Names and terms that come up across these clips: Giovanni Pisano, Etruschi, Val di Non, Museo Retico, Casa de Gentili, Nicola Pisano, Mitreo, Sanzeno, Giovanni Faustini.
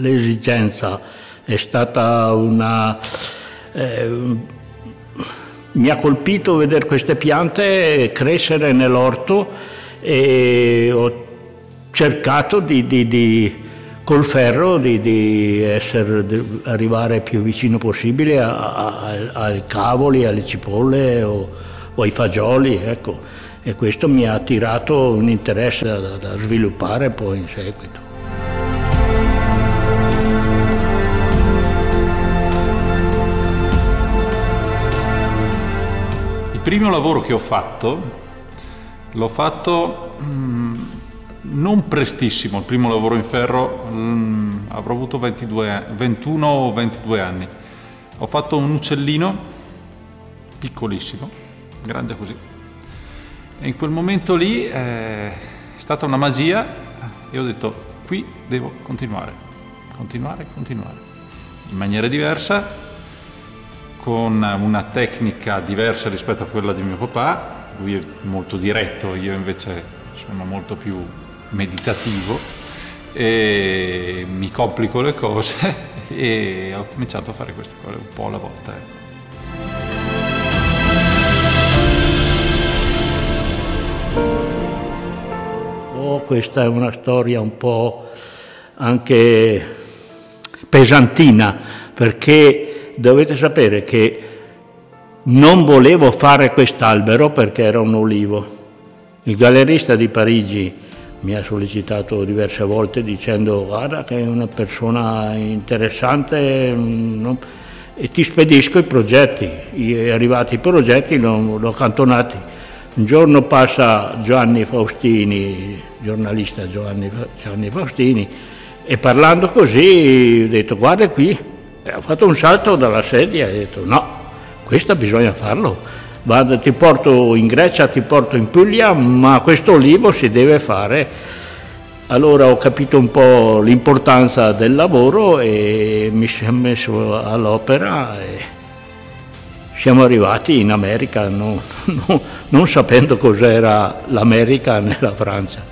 l'esigenza è stata una... mi ha colpito vedere queste piante crescere nell'orto e ho cercato col ferro di arrivare più vicino possibile ai cavoli, alle cipolle o ai fagioli, ecco. E questo mi ha attirato un interesse da sviluppare poi in seguito. Il primo lavoro che ho fatto, l'ho fatto non prestissimo, il primo lavoro in ferro avrò avuto 21 o 22 anni. Ho fatto un uccellino piccolissimo, grande così, e in quel momento lì è stata una magia e ho detto: qui devo continuare in maniera diversa, con una tecnica diversa rispetto a quella di mio papà. Lui è molto diretto, io invece sono molto più meditativo e mi complico le cose, e ho cominciato a fare queste cose un po' alla volta. Oh, questa è una storia un po' anche pesantina, perché dovete sapere che non volevo fare quest'albero perché era un olivo. Il gallerista di Parigi mi ha sollecitato diverse volte dicendo: guarda che è una persona interessante, no? E ti spedisco i progetti. Arrivati i progetti, l'ho accantonati. Un giorno passa Giovanni Faustini, giornalista Giovanni Faustini, e parlando così ho detto: guarda qui. Ho fatto un salto dalla sedia e ho detto: no, questo bisogna farlo. Vado, ti porto in Grecia, ti porto in Puglia, ma questo olivo si deve fare. Allora ho capito un po' l'importanza del lavoro e mi sono messo all'opera e siamo arrivati in America, non sapendo cos'era l'America né la Francia.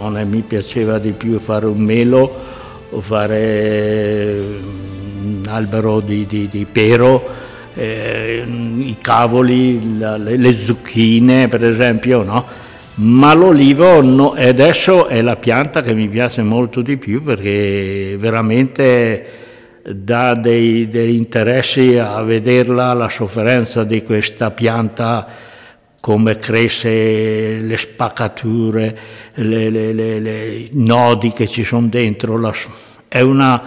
Non mi piaceva di più fare un melo, o fare un albero di pero, i cavoli, le zucchine per esempio, no? Ma l'olivo no, e adesso è la pianta che mi piace molto di più, perché veramente dà degli interessi a vederla, la sofferenza di questa pianta, come cresce, le spaccature, i nodi che ci sono dentro. È una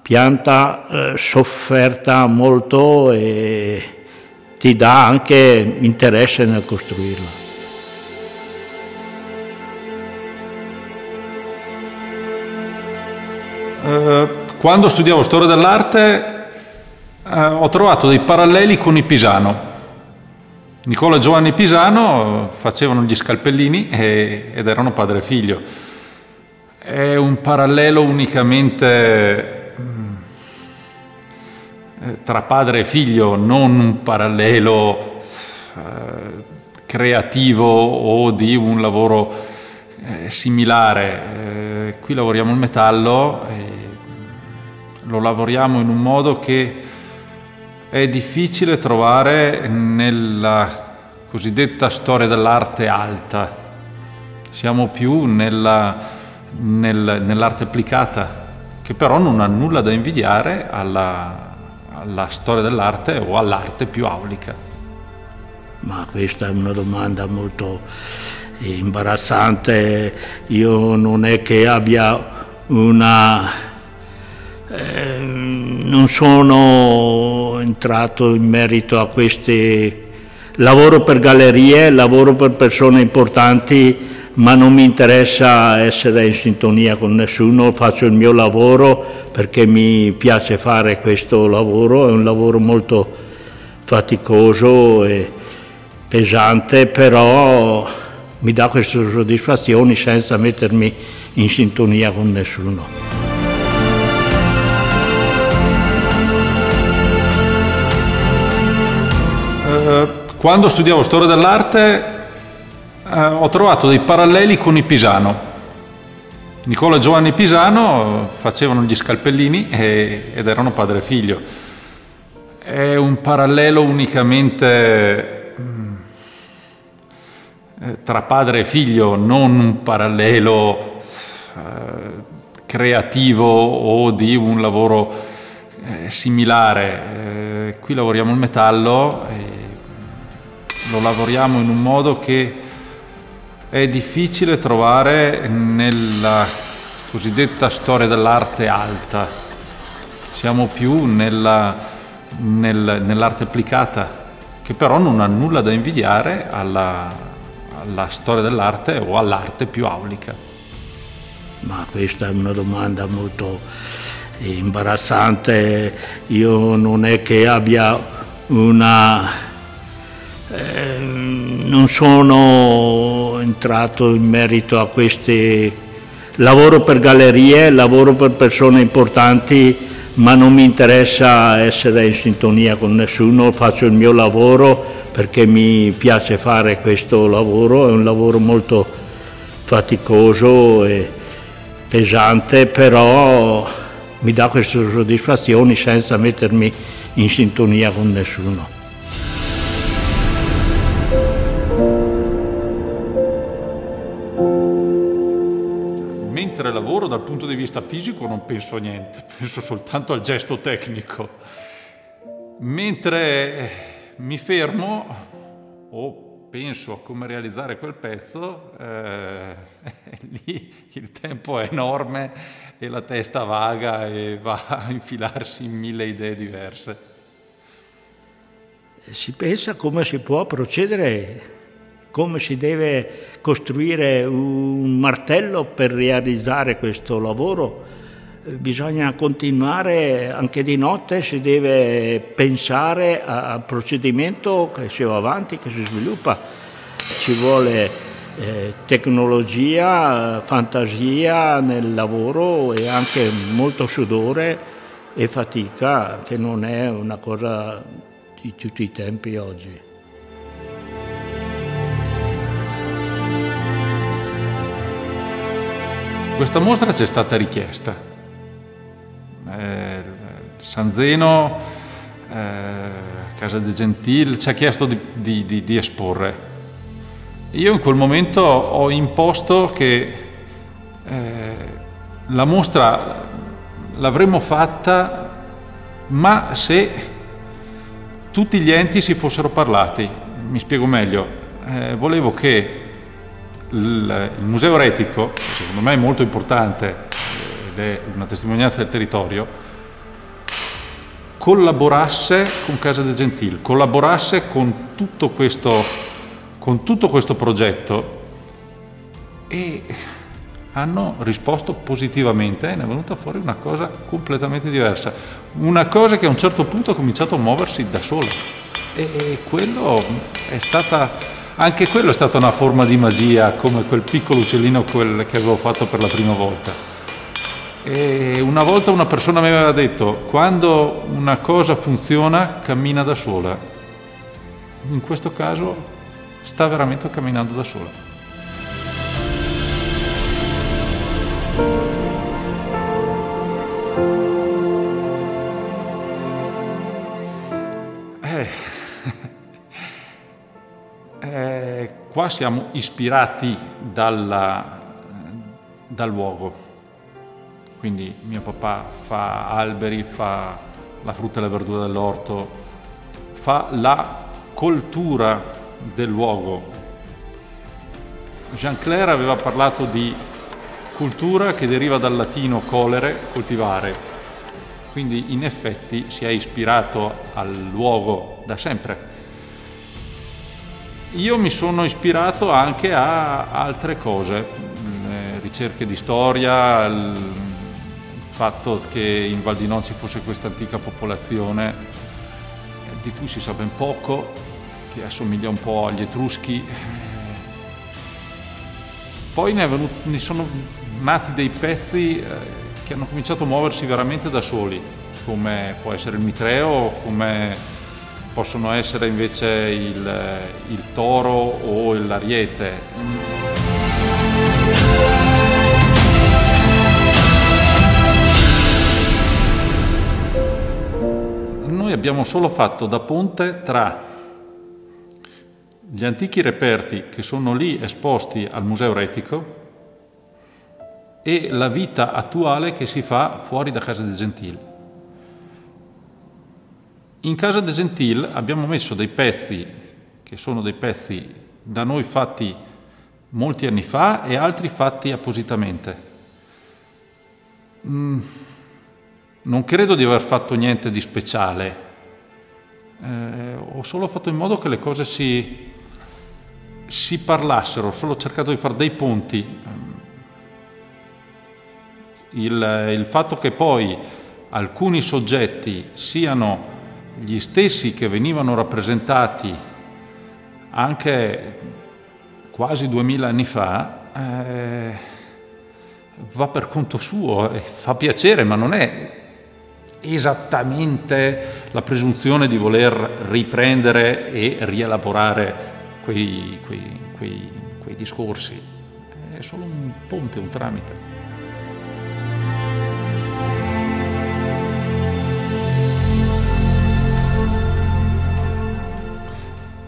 pianta sofferta molto e ti dà anche interesse nel costruirla. Quando studiavo storia dell'arte ho trovato dei paralleli con i Pisano. Nicola e Giovanni Pisano facevano gli scalpellini ed erano padre e figlio. È un parallelo unicamente tra padre e figlio, non un parallelo creativo o di un lavoro similare. Qui lavoriamo il metallo, lo lavoriamo in un modo che è difficile trovare nella cosiddetta storia dell'arte alta. Siamo più nell'arte applicata, che però non ha nulla da invidiare alla storia dell'arte o all'arte più aulica. Ma questa è una domanda molto imbarazzante. Io non è che abbia una... non sono entrato in merito a questi lavoro per gallerie, lavoro per persone importanti, ma non mi interessa essere in sintonia con nessuno. Faccio il mio lavoro perché mi piace fare questo lavoro. È un lavoro molto faticoso e pesante, però mi dà queste soddisfazioni senza mettermi in sintonia con nessuno. Quando studiavo storia dell'arte ho trovato dei paralleli con i Pisano. Nicola e Giovanni Pisano facevano gli scalpellini ed erano padre e figlio. È un parallelo unicamente tra padre e figlio, non un parallelo creativo o di un lavoro similare. Qui lavoriamo il metallo e lo lavoriamo in un modo che è difficile trovare nella cosiddetta storia dell'arte alta. Siamo più nell'arte applicata, che però non ha nulla da invidiare alla storia dell'arte o all'arte più aulica. Ma questa è una domanda molto imbarazzante. Io non è che abbia una... non sono entrato in merito a questi lavoro per gallerie, lavoro per persone importanti, ma non mi interessa essere in sintonia con nessuno, faccio il mio lavoro perché mi piace fare questo lavoro, è un lavoro molto faticoso e pesante, però mi dà queste soddisfazioni senza mettermi in sintonia con nessuno. Lavoro dal punto di vista fisico non penso a niente, penso soltanto al gesto tecnico. Mentre mi fermo o penso a come realizzare quel pezzo, lì il tempo è enorme e la testa vaga e va a infilarsi in 1000 idee diverse. Si pensa come si può procedere, come si deve costruire un martello per realizzare questo lavoro. Bisogna continuare anche di notte, si deve pensare al procedimento che si va avanti, che si sviluppa. Ci vuole tecnologia, fantasia nel lavoro e anche molto sudore e fatica, che non è una cosa di tutti i tempi oggi. Questa mostra ci è stata richiesta. Sanzeno, Casa de Gentili, ci ha chiesto di esporre. Io in quel momento ho imposto che la mostra l'avremmo fatta, ma se tutti gli enti si fossero parlati. Mi spiego meglio. Volevo che il Museo Retico, che secondo me è molto importante ed è una testimonianza del territorio, collaborasse con Casa de Gentili, collaborasse con tutto questo progetto, e hanno risposto positivamente e ne è venuta fuori una cosa completamente diversa, una cosa che a un certo punto ha cominciato a muoversi da sola, e quello è stata... Anche quello è stata una forma di magia, come quel piccolo uccellino che avevo fatto per la prima volta. E una volta una persona mi aveva detto: quando una cosa funziona, cammina da sola. In questo caso sta veramente camminando da sola. Qua siamo ispirati dal luogo, quindi mio papà fa alberi, fa la frutta e la verdura dell'orto, fa la coltura del luogo. Jean-Claire aveva parlato di cultura, che deriva dal latino colere, coltivare, quindi in effetti si è ispirato al luogo da sempre. Io mi sono ispirato anche a altre cose, ricerche di storia, il fatto che in Val di Non ci fosse questa antica popolazione di cui si sa ben poco, che assomiglia un po' agli Etruschi. Poi ne sono nati dei pezzi che hanno cominciato a muoversi veramente da soli, come può essere il Mitreo, come possono essere invece il toro o l'ariete. abbiamo solo fatto da ponte tra gli antichi reperti che sono lì esposti al Museo Retico e la vita attuale che si fa fuori da Casa de Gentili. In Casa de Gentili abbiamo messo dei pezzi, che sono dei pezzi da noi fatti molti anni fa e altri fatti appositamente. Non credo di aver fatto niente di speciale, ho solo fatto in modo che le cose si parlassero, ho solo cercato di fare dei ponti. Il fatto che poi alcuni soggetti siano gli stessi che venivano rappresentati anche quasi 2000 anni fa va per conto suo, fa piacere, ma non è esattamente la presunzione di voler riprendere e rielaborare quei discorsi. È solo un ponte, un tramite.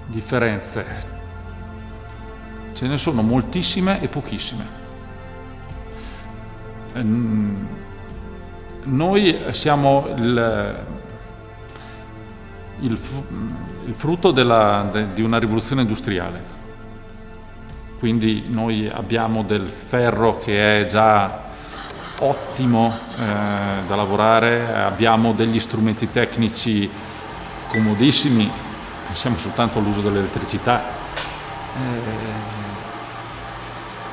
Differenze. Ce ne sono moltissime e pochissime. Noi siamo il frutto di una rivoluzione industriale, quindi noi abbiamo del ferro che è già ottimo da lavorare, abbiamo degli strumenti tecnici comodissimi. Pensiamo soltanto all'uso dell'elettricità.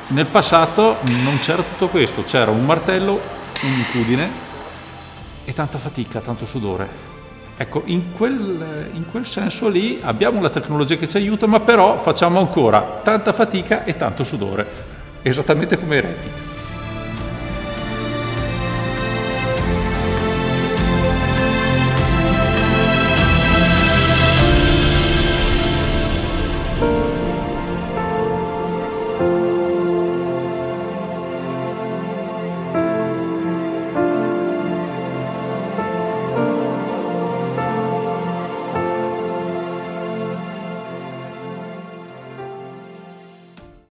Nel passato non c'era tutto questo, c'era un martello, un incudine e tanta fatica, tanto sudore. Ecco, in quel senso lì abbiamo la tecnologia che ci aiuta, ma però facciamo ancora tanta fatica e tanto sudore, esattamente come i reti.